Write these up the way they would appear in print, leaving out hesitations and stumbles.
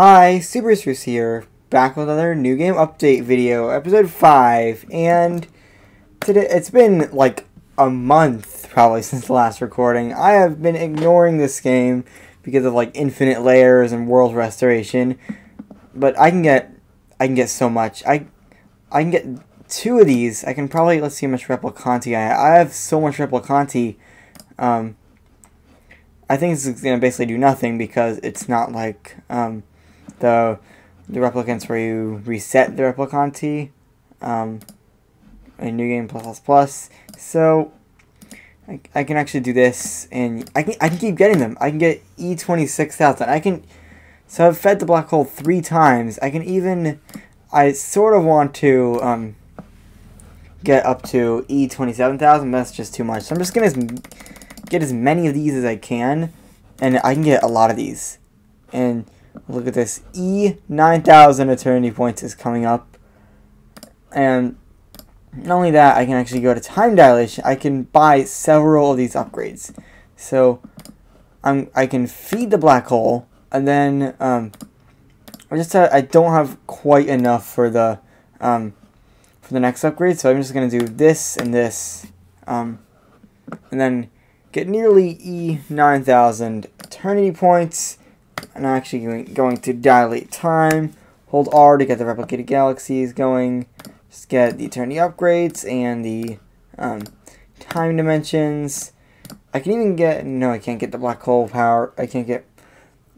Hi, Super Suisse here, back with another new game update video, episode 5, and today it's been like a month probably since the last recording. I have been ignoring this game because of like infinite layers and world restoration, but I can get so much. I can get 2 of these. I can probably, let's see how much replicanti I have. I have so much replicanti. I think this is gonna basically do nothing because it's not like the replicants where you reset the replicanti in new game +++. So I can actually do this, and I can keep getting them. I can get E26,000. So I've fed the black hole 3 times. I sort of want to get up to E27,000. That's just too much. So I'm just gonna get as many of these as I can, and I can get a lot of these. And look at this, E9,000 Eternity Points is coming up. And not only that, I can actually go to Time Dilation. I can buy several of these upgrades. So I can feed the black hole, and then I don't have quite enough for the next upgrade, so I'm just gonna do this and this, and then get nearly E9,000 Eternity Points. I'm actually going to dilate time. Hold R to get the replicated galaxies going. Just get the eternity upgrades and the time dimensions. I can even get... No, I can't get the black hole power. I can't get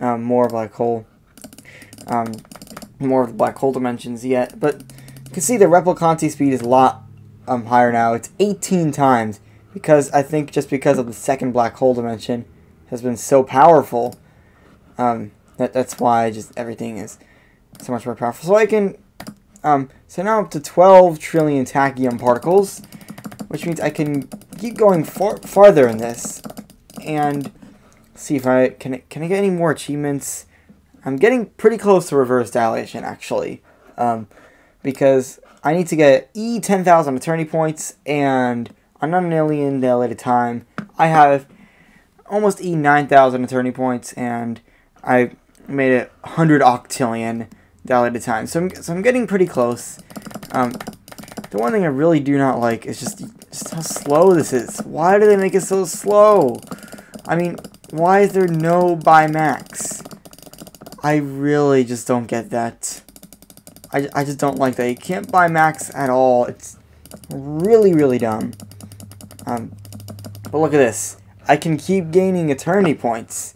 more black hole. More of the black hole dimensions yet. But you can see the replicanti speed is a lot higher now. It's 18 times. Because I think just because of the second black hole dimension has been so powerful. That's why just everything is so much more powerful. So I can, so now up to 12 trillion tachyon particles, which means I can keep going farther in this, and see if I can I get any more achievements. I'm getting pretty close to reverse dilation actually, because I need to get E10,000 eternity points, and I'm not an alien dilated time. I have almost E9,000 eternity points, and I made it 100 octillion dilated time. So I'm getting pretty close. The one thing I really do not like is just how slow this is. Why do they make it so slow? I mean, why is there no buy max? I really just don't get that. I just don't like that. You can't buy max at all. It's really, really dumb. But look at this. I can keep gaining eternity points.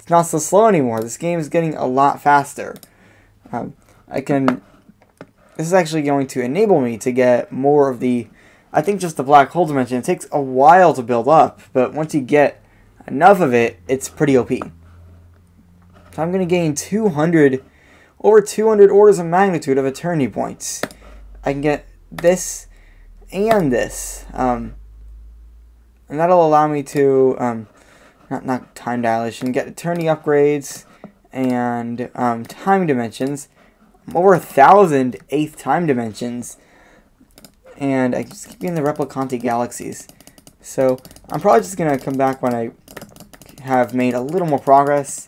It's not so slow anymore. This game is getting a lot faster. This is actually going to enable me to get more of the... I think just the black hole dimension. It takes a while to build up, but once you get enough of it, it's pretty OP. So I'm going to gain 200... Over 200 orders of magnitude of eternity points. I can get this and this. And that'll allow me to... Not time dilation, get eternity upgrades, and time dimensions. Over 1,000 8th time dimensions. And I just keep getting the replicanti galaxies. So I'm probably just going to come back when I have made a little more progress.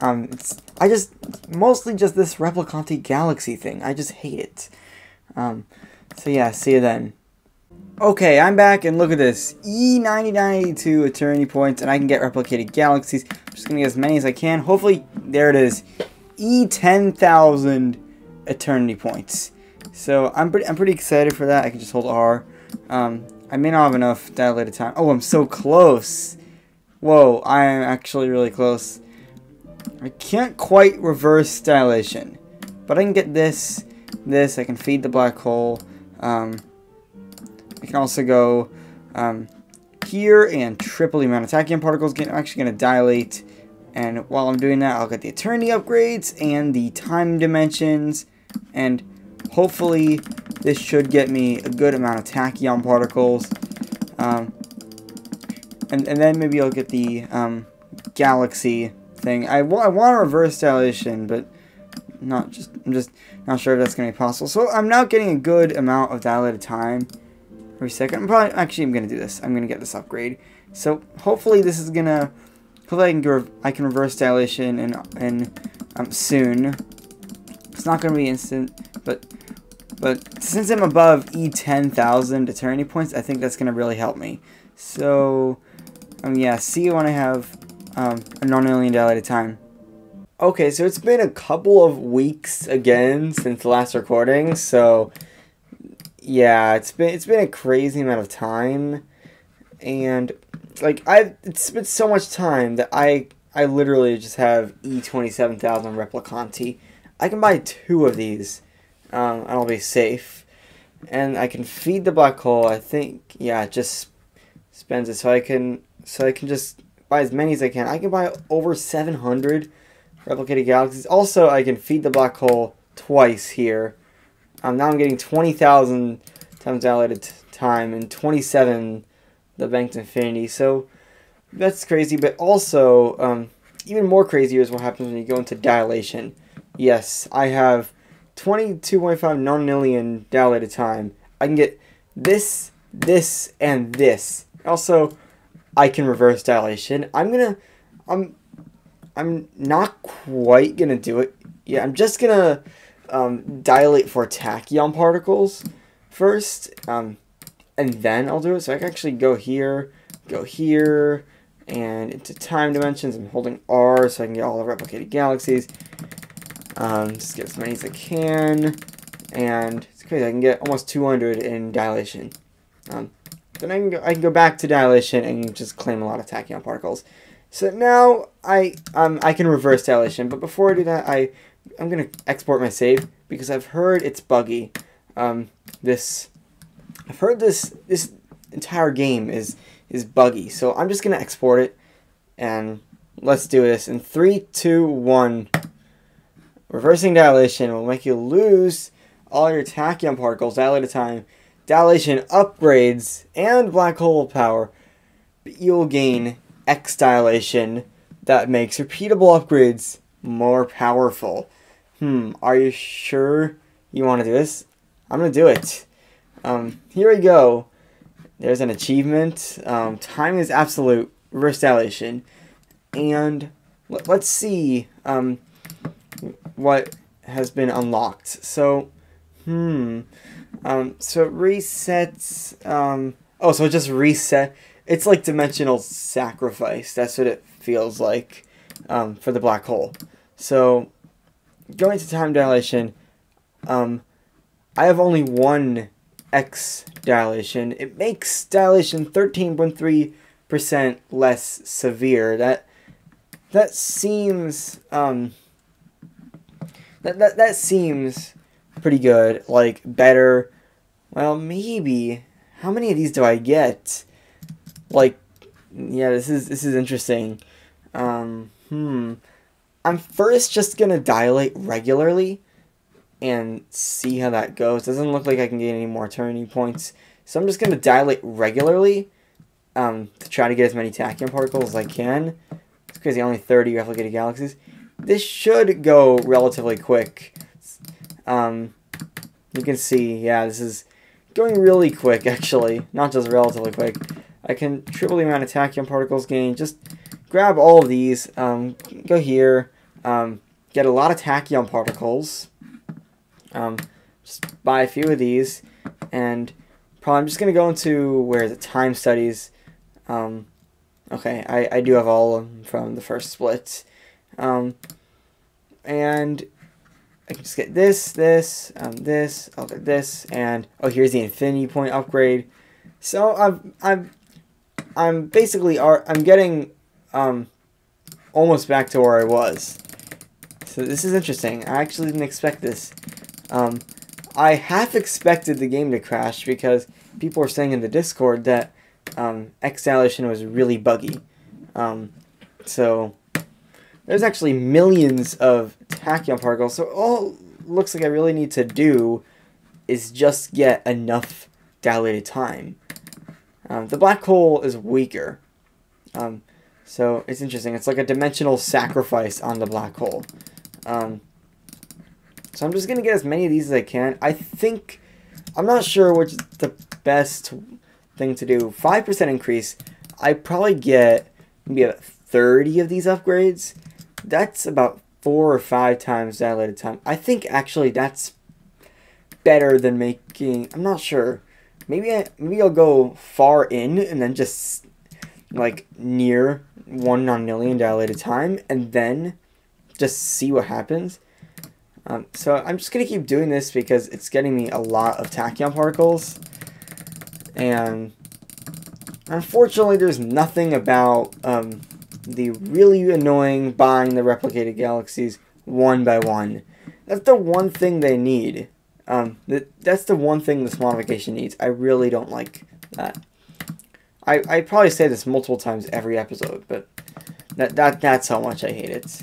Mostly just this replicanti galaxy thing. I just hate it. So yeah, see you then. Okay, I'm back, and look at this. E9982 eternity points, and I can get replicated galaxies. I'm just gonna get as many as I can. Hopefully, there it is. E10,000 eternity points. So I'm pretty excited for that. I can just hold R. I may not have enough dilated time. Oh, I'm so close. Whoa, I am actually really close. I can't quite reverse dilation, but I can get this. I can feed the black hole. I can also go here and triple the amount of tachyon particles. I'm actually going to dilate, and while I'm doing that, I'll get the eternity upgrades and the time dimensions, and hopefully this should get me a good amount of tachyon particles, and then maybe I'll get the galaxy thing. I want a reverse dilation, but I'm just not sure if that's going to be possible. So I'm now getting a good amount of dilated time. Every second. I'm gonna do this. I'm gonna get this upgrade. So hopefully this is gonna Hopefully I can reverse dilation and soon. It's not gonna be instant, but since I'm above E10,000 Eternity Points, I think that's gonna really help me. So yeah, see you when I have a non-alien dilated time. Okay, so it's been a couple of weeks again since the last recording, so yeah, it's been a crazy amount of time, and like it's been so much time that I literally just have E27,000 replicanti. I can buy 2 of these, and I'll be safe. And I can feed the black hole. I think, yeah, it just spends it, so I can just buy as many as I can. I can buy over 700. Replicated galaxies. Also, I can feed the black hole twice here. Now I'm getting 20,000 times dilated time and 27 the banked infinity. So that's crazy. But also, even more crazy is what happens when you go into dilation. Yes, I have 22.5 non-alien dilated time. I can get this, this, and this. Also, I can reverse dilation. I'm not quite gonna do it. Yeah, I'm just gonna dilate for tachyon particles first, and then I'll do it. So I can actually go here, and into time dimensions. I'm holding R so I can get all the replicated galaxies. Just get as many as I can, and it's crazy. I can get almost 200 in dilation. Then I can go back to dilation and just claim a lot of tachyon particles. So now I can reverse dilation, but before I do that, I'm gonna export my save because I've heard it's buggy. I've heard this entire game is buggy, so I'm just gonna export it, and let's do this in 3, 2, 1. Reversing dilation will make you lose all your tachyon particles, dilated time, dilation upgrades, and black hole power, but you'll gain X dilation that makes repeatable upgrades more powerful. Are you sure you want to do this? I'm gonna do it. Here we go. There's an achievement. Time is absolute. Reverse dilation, and let's see what has been unlocked. So, so it resets. Oh, so it just reset. It's like dimensional sacrifice. That's what it feels like for the black hole. So, going to time dilation, I have only 1 x dilation. It makes dilation 13.3% less severe. That seems that seems pretty good. Like better. Well, maybe. How many of these do I get? Like, yeah, this is interesting. I'm first just gonna dilate regularly and see how that goes. Doesn't look like I can gain any more eternity points, so I'm just gonna dilate regularly to try to get as many tachyon particles as I can. It's crazy, only 30 replicated galaxies. This should go relatively quick. You can see, yeah, this is going really quick actually, not just relatively quick. I can triple the amount of tachyon particles gained. Just grab all of these, go here, get a lot of tachyon particles, just buy a few of these, and probably I'm just going to go into, where is it, time studies. Okay, I do have all of them from the first split. And I can just get this, this, this, I'll get this, and, oh, here's the infinity point upgrade. So I'm basically I'm getting almost back to where I was. So this is interesting. I actually didn't expect this. I half expected the game to crash because people were saying in the Discord that X dilation was really buggy. So there's actually millions of tachyon particles. So all it looks like I really need to do is just get enough dilated time. The black hole is weaker, so it's interesting. It's like a dimensional sacrifice on the black hole. So I'm just gonna get as many of these as I can. I think, I'm not sure which is the best thing to do. 5% increase, I probably get maybe a 30 of these upgrades, that's about 4 or 5 times dilated time. I think actually that's better than making, I'm not sure. Maybe I'll go far in and then just like near 1 non-nillion dilated time and then just see what happens. So I'm just going to keep doing this because it's getting me a lot of tachyon particles. And unfortunately, there's nothing about the really annoying buying the replicated galaxies one by one. That's the one thing they need. That's the one thing this modification needs. I really don't like that. I probably say this multiple times every episode, but that's how much I hate it.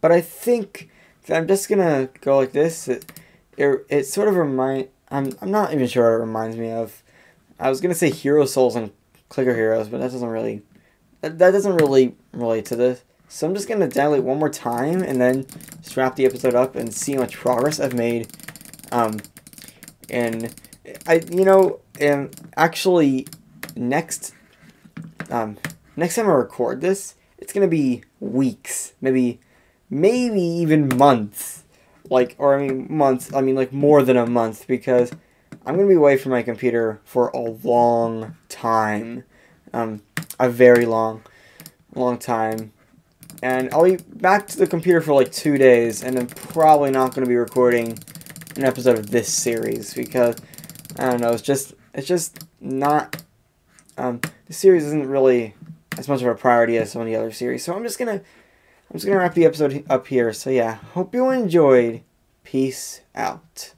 But I think that I'm just gonna go like this. It sort of reminds. I'm not even sure what it reminds me of. I was gonna say Hero Souls and Clicker Heroes, but that doesn't really relate to this. So I'm just gonna dilate one more time and then just wrap the episode up and see how much progress I've made. And actually next time I record this, it's gonna be weeks, maybe even months. Like more than a month, because I'm gonna be away from my computer for a long time, a very long time, and I'll be back to the computer for like 2 days, and I'm probably not gonna be recording an episode of this series because I don't know. It's just not. The series isn't really as much of a priority as some of the other series, so I'm just gonna wrap the episode up here. So yeah, hope you enjoyed. Peace out.